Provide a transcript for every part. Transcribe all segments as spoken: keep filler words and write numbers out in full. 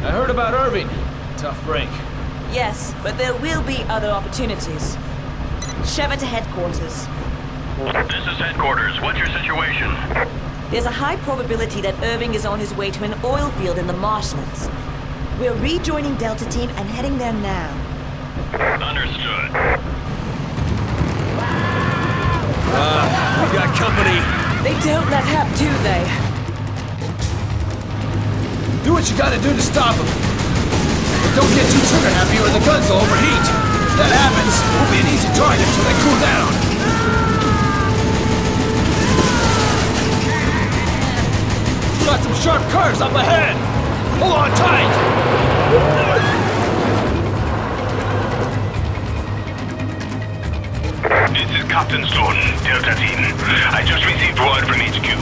I heard about Irving. Tough break. Yes, but there will be other opportunities. Sheva to headquarters. This is headquarters. What's your situation? There's a high probability that Irving is on his way to an oil field in the marshlands. We're rejoining Delta Team and heading there now. Understood. Uh, we got company. They don't let up, do they? Do what you gotta do to stop them. But don't get too trigger-happy or the guns will overheat. If that happens, we'll be an easy target till they cool down. Got some sharp curves up ahead! Hold on tight! This is Captain Stone, Delta Team. I just received word from H Q.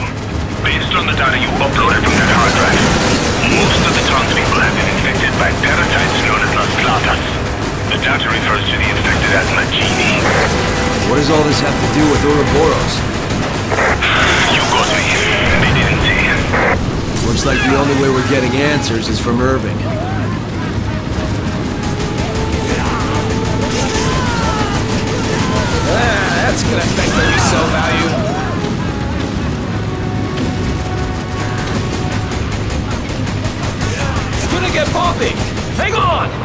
Based on the data you uploaded from that hard drive, most of the townspeople have been infected by parasites known as Las Plagas. The data refers to the infected as Majini. What does all this have to do with Ouroboros? You got me. They didn't see. Looks like the only way we're getting answers is from Irving. Ah, that's gonna affect the resale value. It's gonna get bumpy! Hang on!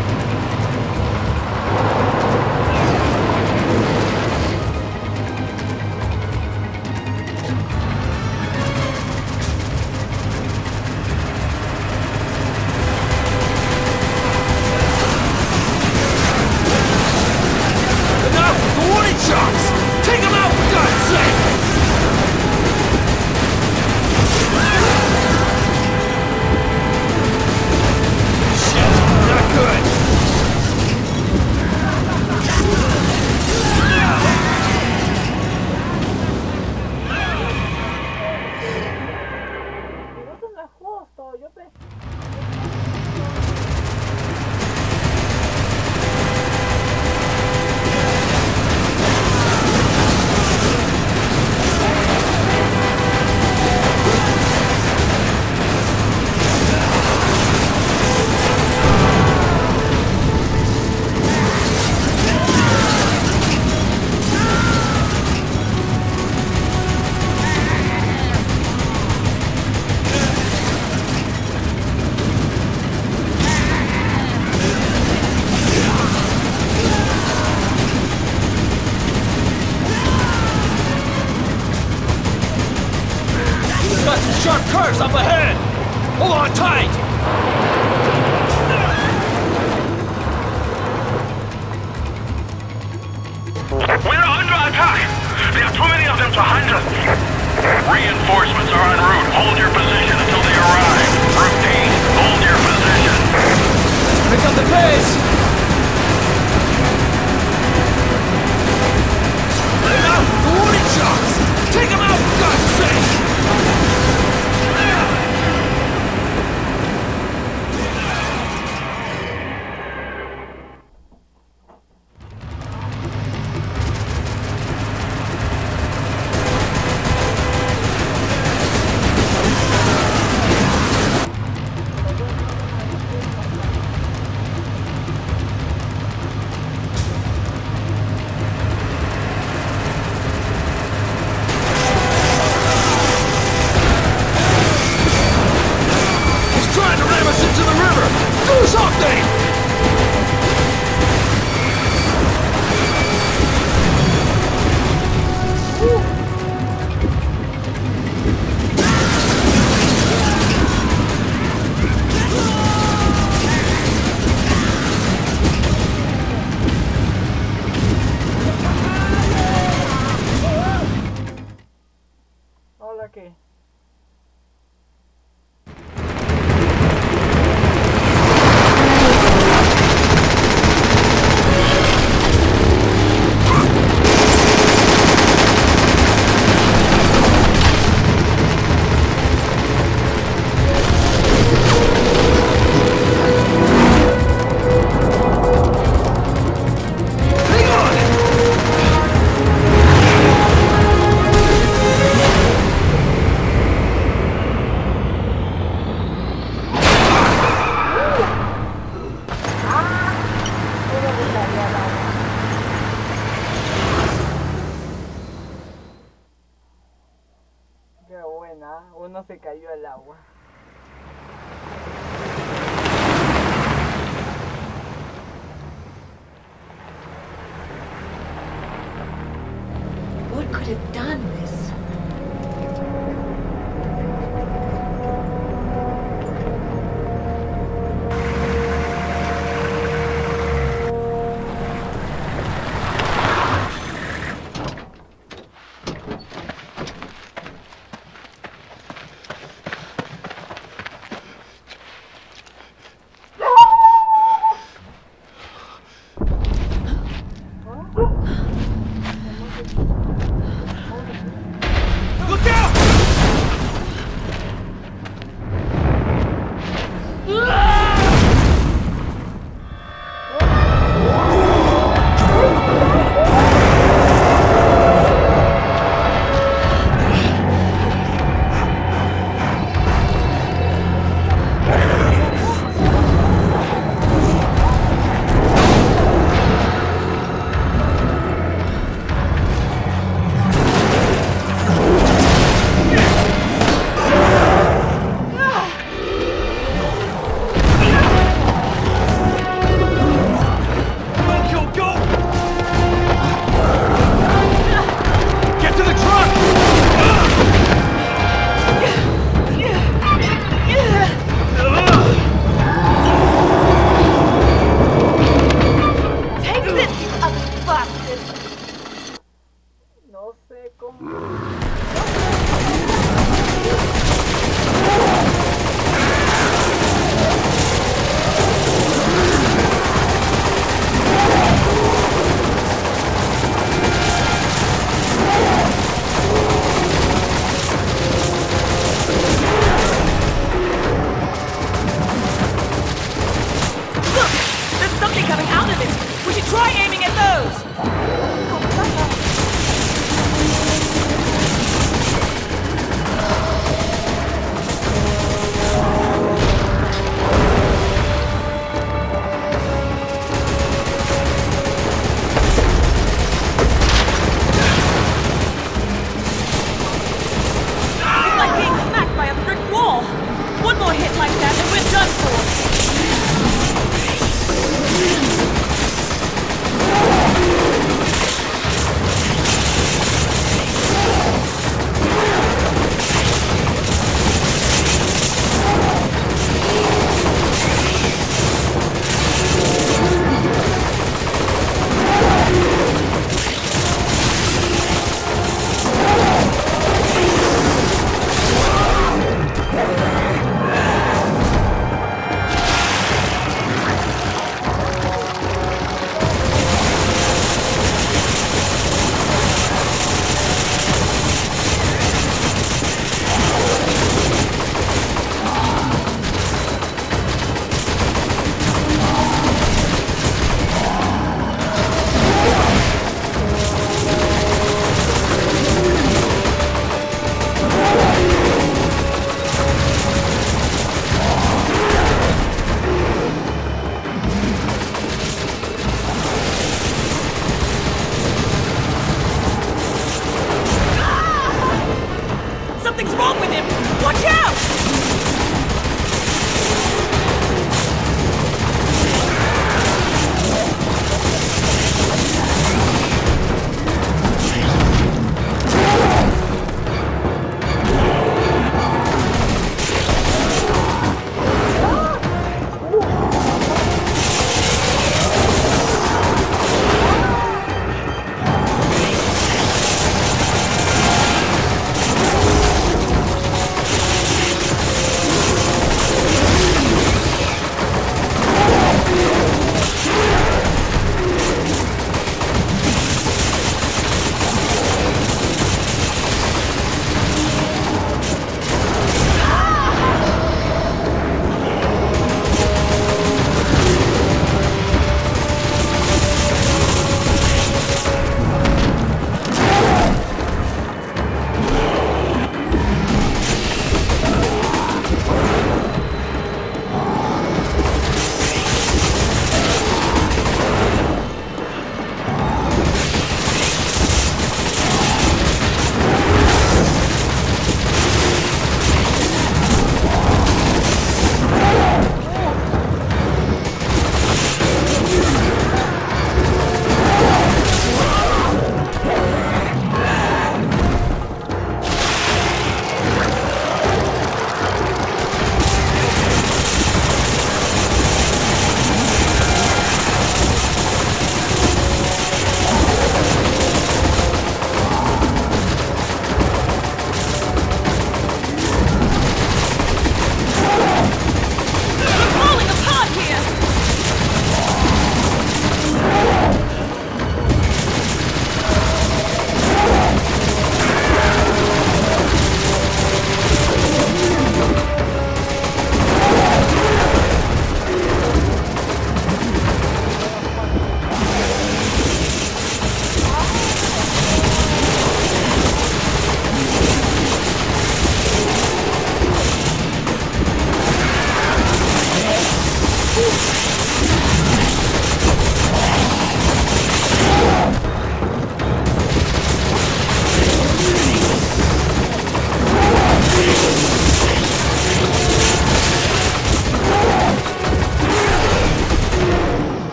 no se cayó al agua. What could have done this? Try aiming at those!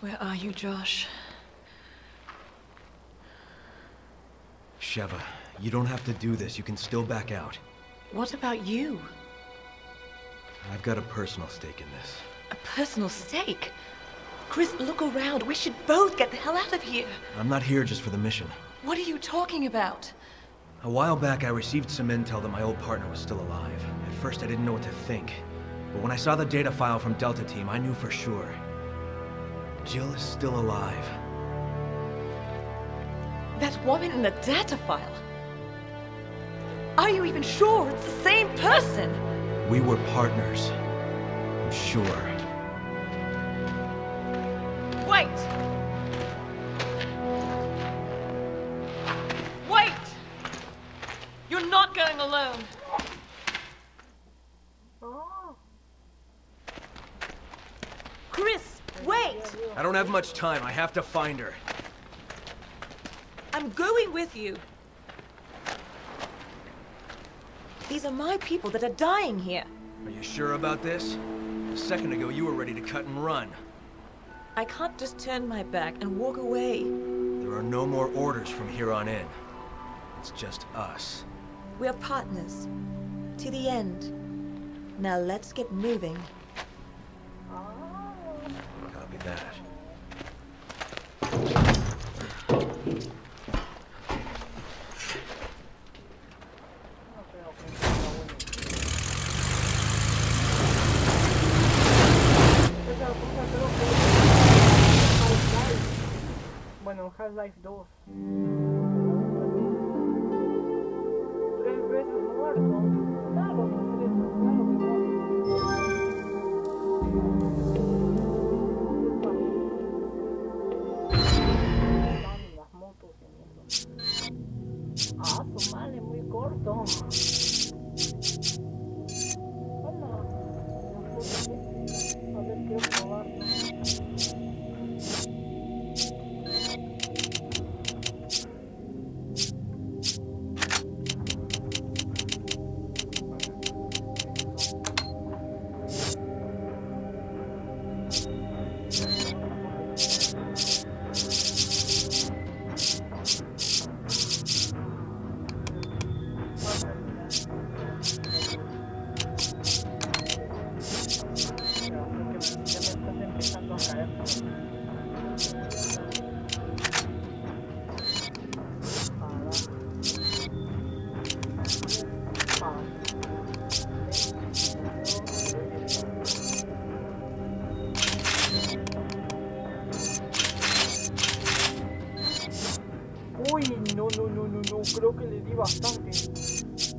Where are you, Josh? Sheva, you don't have to do this. You can still back out. What about you? I've got a personal stake in this. A personal stake? Chris, look around. We should both get the hell out of here. I'm not here just for the mission. What are you talking about? A while back, I received some intel that my old partner was still alive. At first, I didn't know what to think. But when I saw the data file from Delta Team, I knew for sure. Jill is still alive. That woman in the data file? Are you even sure it's the same person? We were partners. I'm sure. Wait! Wait! You're not going alone. Chris! Wait! I don't have much time. I have to find her. I'm going with you. These are my people that are dying here. Are you sure about this? A second ago, you were ready to cut and run. I can't just turn my back and walk away. There are no more orders from here on in. It's just us. We're partners. To the end. Now let's get moving. That. Bueno, Half-Life dos. Tres veces muerto. Claro, claro que no. Ah, su madre, muy corto. Hola. A ver, quiero probarlo. Uy, no, no, no, no, no, creo que le di bastante.